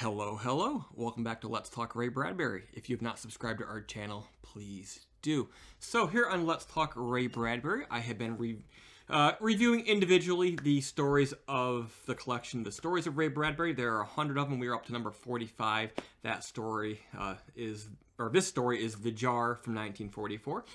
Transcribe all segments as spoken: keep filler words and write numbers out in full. Hello, hello. Welcome back to Let's Talk Ray Bradbury. If you have not subscribed to our channel, please do. So here on Let's Talk Ray Bradbury, I have been re uh, reviewing individually the stories of the collection, the stories of Ray Bradbury. There are a hundred of them. We are up to number forty-five. That story uh, is, or this story is The Jar from nineteen forty-four.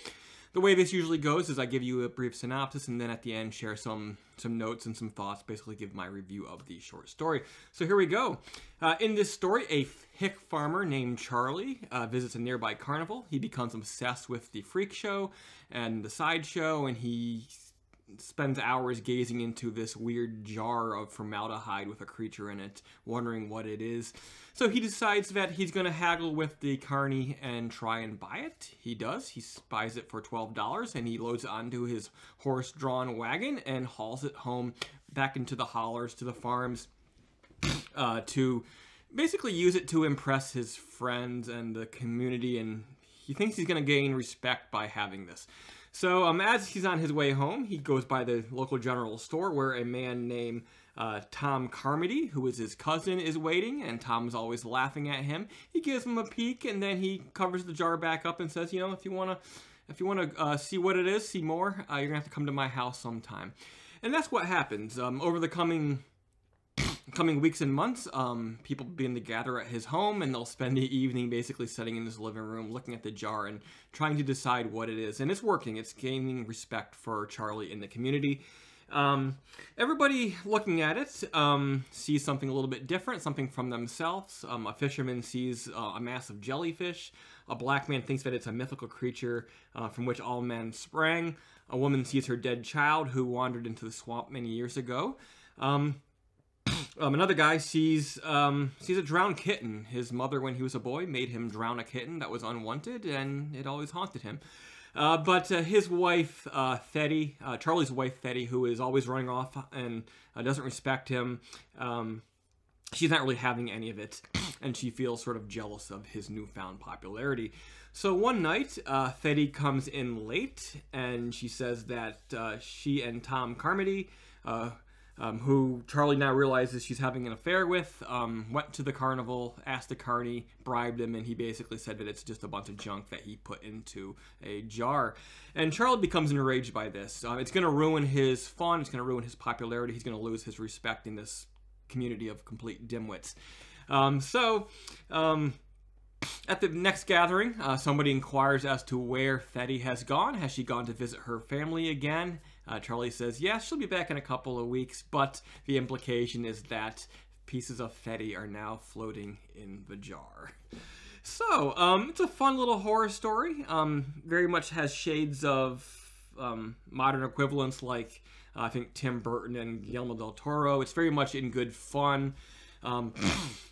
The way this usually goes is I give you a brief synopsis and then at the end share some some notes and some thoughts, basically give my review of the short story. So here we go. Uh, in this story, a hick farmer named Charlie uh, visits a nearby carnival. He becomes obsessed with the freak show and the sideshow, and he spends hours gazing into this weird jar of formaldehyde with a creature in it, wondering what it is. So he decides that he's going to haggle with the carny and try and buy it. He does. He buys it for twelve dollars, and he loads it onto his horse-drawn wagon and hauls it home back into the hollers to the farms uh, to basically use it to impress his friends and the community, and he thinks he's going to gain respect by having this. So um, as he's on his way home, he goes by the local general store where a man named uh, Tom Carmody, who is his cousin, is waiting, and Tom's always laughing at him. He gives him a peek, and then he covers the jar back up and says, you know, if you want to if you want to uh, see what it is, see more, uh, you're going to have to come to my house sometime. And that's what happens. Um, over the coming coming weeks and months, um, people begin to gather at his home, and they'll spend the evening basically sitting in his living room looking at the jar and trying to decide what it is. And it's working. It's gaining respect for Charlie in the community. Um, everybody looking at it um, sees something a little bit different, something from themselves. Um, a fisherman sees uh, a massive jellyfish. A black man thinks that it's a mythical creature uh, from which all men sprang. A woman sees her dead child who wandered into the swamp many years ago. Um, Um, another guy sees um, sees a drowned kitten. His mother, when he was a boy, made him drown a kitten that was unwanted, and it always haunted him. Uh, but uh, his wife, uh, Thetty, uh, Charlie's wife, Thetty, who is always running off and uh, doesn't respect him, um, she's not really having any of it, and she feels sort of jealous of his newfound popularity. So one night, uh, Thetty comes in late, and she says that uh, she and Tom Carmody, uh, Um, who Charlie now realizes she's having an affair with, um, went to the carnival, asked the carny, bribed him, and he basically said that it's just a bunch of junk that he put into a jar. And Charlie becomes enraged by this. Uh, it's going to ruin his fun. It's going to ruin his popularity. He's going to lose his respect in this community of complete dimwits. Um, so... Um, At the next gathering, uh, somebody inquires as to where Thetty has gone. Has she gone to visit her family again? Uh, Charlie says, yes, she'll be back in a couple of weeks, but the implication is that pieces of Thetty are now floating in the jar. So, um, it's a fun little horror story. Um, very much has shades of um, modern equivalents like, uh, I think, Tim Burton and Guillermo del Toro. It's very much in good fun. Um,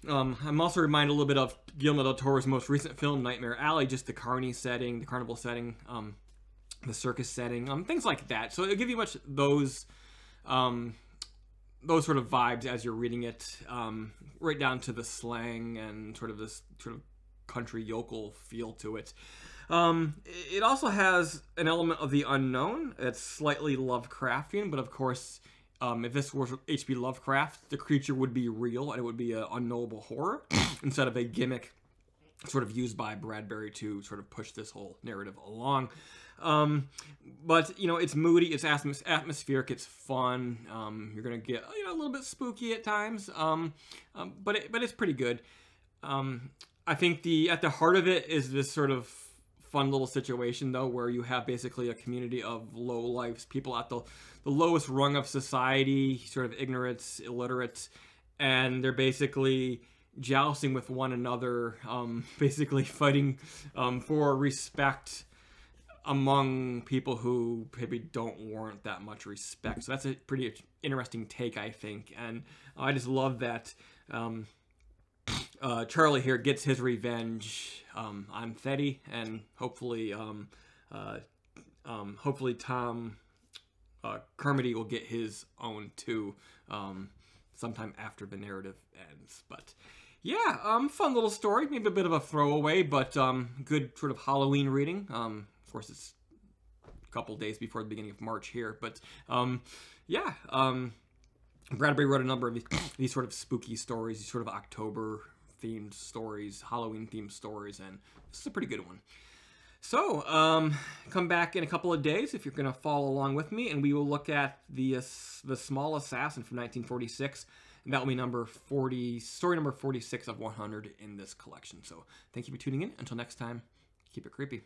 um, I'm also reminded a little bit of Guillermo del Toro's most recent film, Nightmare Alley, just the carny setting, the carnival setting, um, the circus setting, um, things like that. So it'll give you much those, um, those sort of vibes as you're reading it, um, right down to the slang and sort of this sort of country yokel feel to it. Um, it also has an element of the unknown. It's slightly Lovecraftian, but of course, Um, if this was H. P. Lovecraft, the creature would be real, and it would be an unknowable horror instead of a gimmick sort of used by Bradbury to sort of push this whole narrative along. Um, but, you know, it's moody, it's atmos atmospheric, it's fun. Um, you're going to get, you know, a little bit spooky at times, um, um, but, it, but it's pretty good. Um, I think the at the heart of it is this sort of fun little situation, though, where you have basically a community of low-lifes, people at the, the lowest rung of society, sort of ignorant, illiterate, and they're basically jousting with one another, um, basically fighting um, for respect among people who maybe don't warrant that much respect. So that's a pretty interesting take, I think, and I just love that um, Uh, Charlie here gets his revenge um, on Thetty, and hopefully, um, uh, um, hopefully Tom uh, Carmody will get his own too, um, sometime after the narrative ends. But yeah, um, fun little story, maybe a bit of a throwaway, but um, good sort of Halloween reading. Um, of course, it's a couple days before the beginning of March here, but um, yeah. Um, Bradbury wrote a number of these, these sort of spooky stories, these sort of October themed stories, Halloween themed stories, and this is a pretty good one. So um, come back in a couple of days if you're going to follow along with me, and we will look at the uh, the Small Assassin from nineteen forty-six, and that will be number forty, story number forty-six of one hundred in this collection. So thank you for tuning in. Until next time, keep it creepy.